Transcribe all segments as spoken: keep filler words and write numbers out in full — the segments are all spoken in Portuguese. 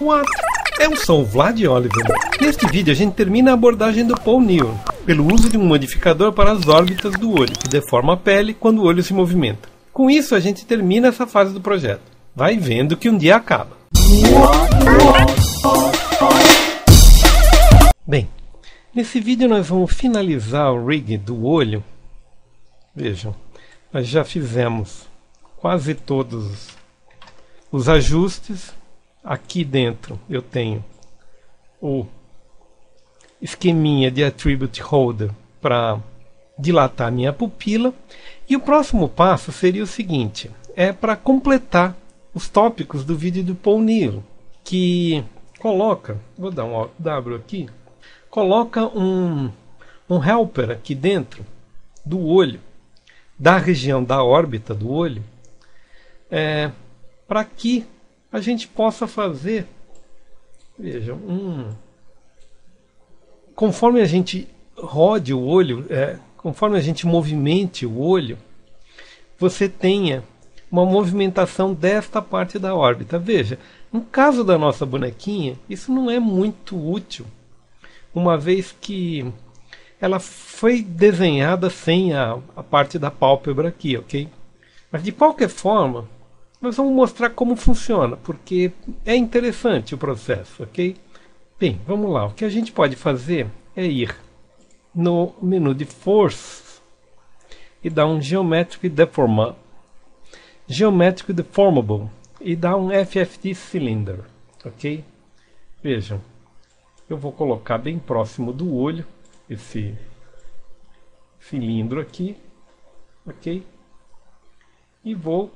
What? Eu sou o Vlad Oliver. Neste vídeo a gente termina a abordagem do Paul Neale pelo uso de um modificador para as órbitas do olho, que deforma a pele quando o olho se movimenta. Com isso a gente termina essa fase do projeto. Vai vendo que um dia acaba. Bem, nesse vídeo nós vamos finalizar o rig do olho. Vejam, nós já fizemos quase todos os ajustes. Aqui dentro eu tenho o esqueminha de Attribute Holder para dilatar a minha pupila. E o próximo passo seria o seguinte, é para completar os tópicos do vídeo do Paul Neale, que coloca, vou dar um W aqui, coloca um, um helper aqui dentro do olho, da região da órbita do olho, é, para que a gente possa fazer, vejam, um, conforme a gente rode o olho, é, conforme a gente movimente o olho, você tenha uma movimentação desta parte da órbita. Veja, no caso da nossa bonequinha, isso não é muito útil, uma vez que ela foi desenhada sem a, a parte da pálpebra aqui, ok? Mas de qualquer forma, nós vamos mostrar como funciona, porque é interessante o processo, ok? Bem, vamos lá. O que a gente pode fazer é ir no menu de Force e dar um Geometric Deformable, Geometric Deformable e dar um F F T Cylinder, ok? Vejam, eu vou colocar bem próximo do olho esse cilindro aqui, ok? E vou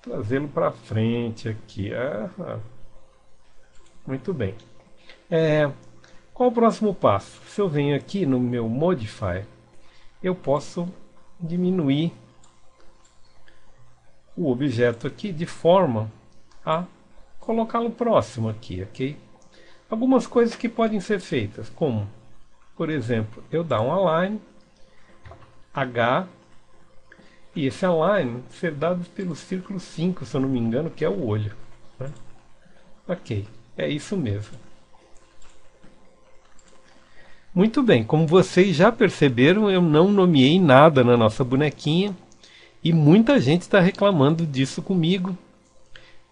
trazê-lo para frente aqui. Ah, muito bem. É, qual o próximo passo? Se eu venho aqui no meu Modify, eu posso diminuir o objeto aqui de forma a colocá-lo próximo aqui, ok? Algumas coisas que podem ser feitas, como, por exemplo, eu dar um Align, H, e esse align ser dado pelo círculo cinco, se eu não me engano, que é o olho, né? Ok, é isso mesmo. Muito bem, como vocês já perceberam, eu não nomeei nada na nossa bonequinha. E muita gente está reclamando disso comigo.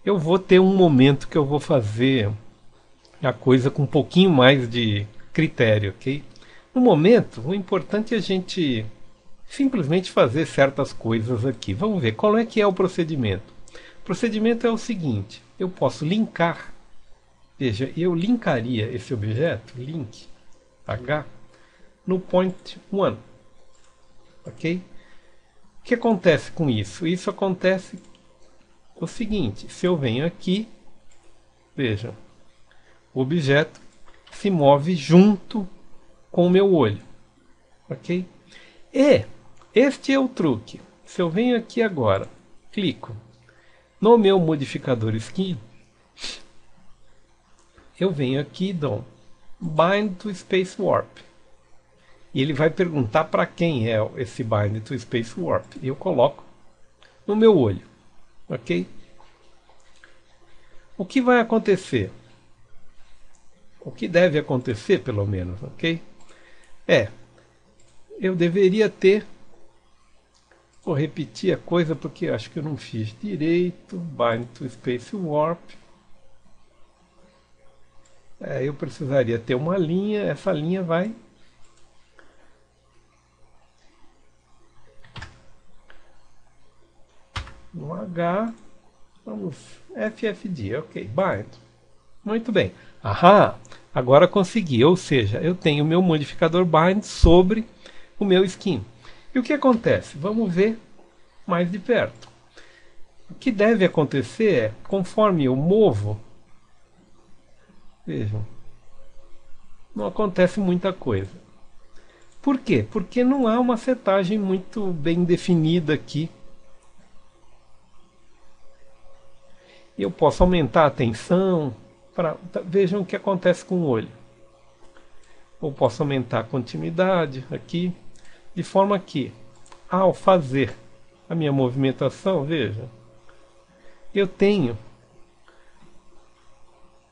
Eu vou ter um momento que eu vou fazer a coisa com um pouquinho mais de critério, ok? No momento, o importante é a gente simplesmente fazer certas coisas aqui. Vamos ver qual é que é o procedimento. O procedimento é o seguinte, eu posso linkar, veja, eu linkaria esse objeto, link, H, no point um, ok? O que acontece com isso? Isso acontece o seguinte, se eu venho aqui, veja, o objeto se move junto com o meu olho, ok? E este é o truque. Se eu venho aqui agora, clico no meu modificador skin, eu venho aqui e dou Bind to Space Warp. E ele vai perguntar para quem é esse Bind to Space Warp. E eu coloco no meu olho, ok? O que vai acontecer? O que deve acontecer, pelo menos, ok? É, eu deveria ter, vou repetir a coisa porque acho que eu não fiz direito, Bind to Space Warp, é, eu precisaria ter uma linha, essa linha vai no H, vamos, F F D, ok, Bind, muito bem, ahá, agora consegui, ou seja, eu tenho o meu modificador Bind sobre o meu skin. E o que acontece? Vamos ver mais de perto. O que deve acontecer é, conforme eu movo, vejam, não acontece muita coisa. Por quê? Porque não há uma setagem muito bem definida aqui. Eu posso aumentar a tensão, pra, vejam o que acontece com o olho. Ou posso aumentar a continuidade aqui, de forma que, ao fazer a minha movimentação, veja, eu tenho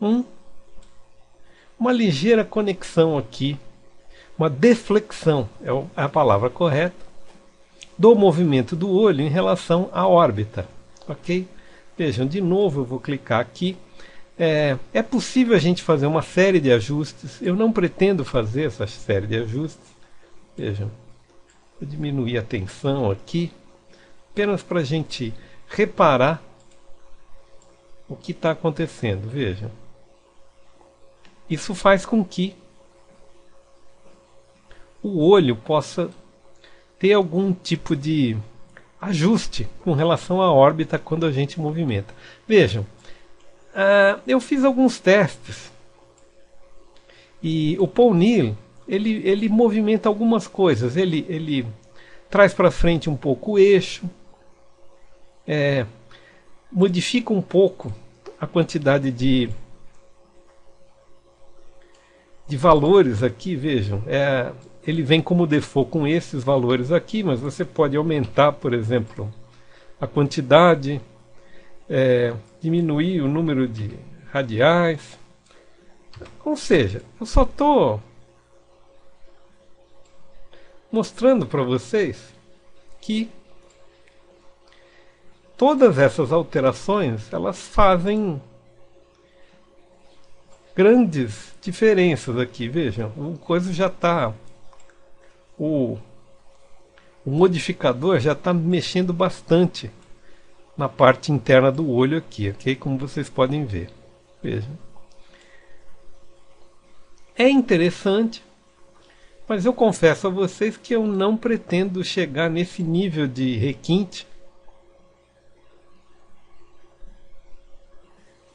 um, uma ligeira conexão aqui, uma deflexão, é a palavra correta, do movimento do olho em relação à órbita. Ok? Vejam, de novo eu vou clicar aqui. É, é possível a gente fazer uma série de ajustes. Eu não pretendo fazer essa série de ajustes. Vejam, vou diminuir a tensão aqui, apenas para a gente reparar o que está acontecendo. Vejam, isso faz com que o olho possa ter algum tipo de ajuste com relação à órbita quando a gente movimenta. Vejam, uh, eu fiz alguns testes e o Paul Neale, ele, ele movimenta algumas coisas. Ele, ele traz para frente um pouco o eixo, é, modifica um pouco a quantidade de, de valores aqui. Vejam, é... ele vem como default com esses valores aqui, mas você pode aumentar, por exemplo, a quantidade, é, diminuir o número de radiais. Ou seja, eu só estou mostrando para vocês que todas essas alterações, elas fazem grandes diferenças aqui. Vejam, o coisa já está... O, o modificador já está mexendo bastante na parte interna do olho aqui, ok? Como vocês podem ver. Vejam. É interessante, mas eu confesso a vocês que eu não pretendo chegar nesse nível de requinte,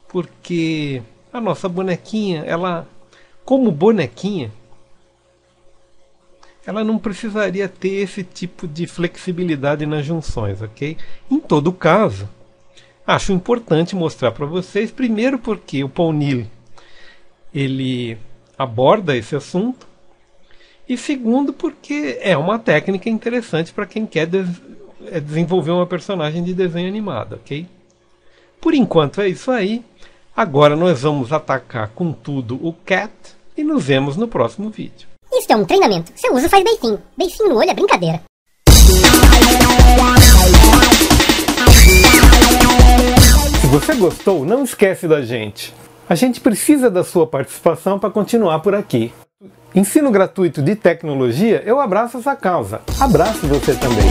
porque a nossa bonequinha, ela, como bonequinha, ela não precisaria ter esse tipo de flexibilidade nas junções, ok? Em todo caso, acho importante mostrar para vocês, primeiro porque o Paul Neale, ele aborda esse assunto, e segundo porque é uma técnica interessante para quem quer des- desenvolver uma personagem de desenho animado, ok? Por enquanto é isso aí, agora nós vamos atacar com tudo o Cat, e nos vemos no próximo vídeo. Isso é um treinamento. Seu uso faz beicinho. Beicinho no olho é brincadeira. Se você gostou, não esquece da gente. A gente precisa da sua participação para continuar por aqui. Ensino gratuito de tecnologia, eu abraço essa causa. Abraço você também.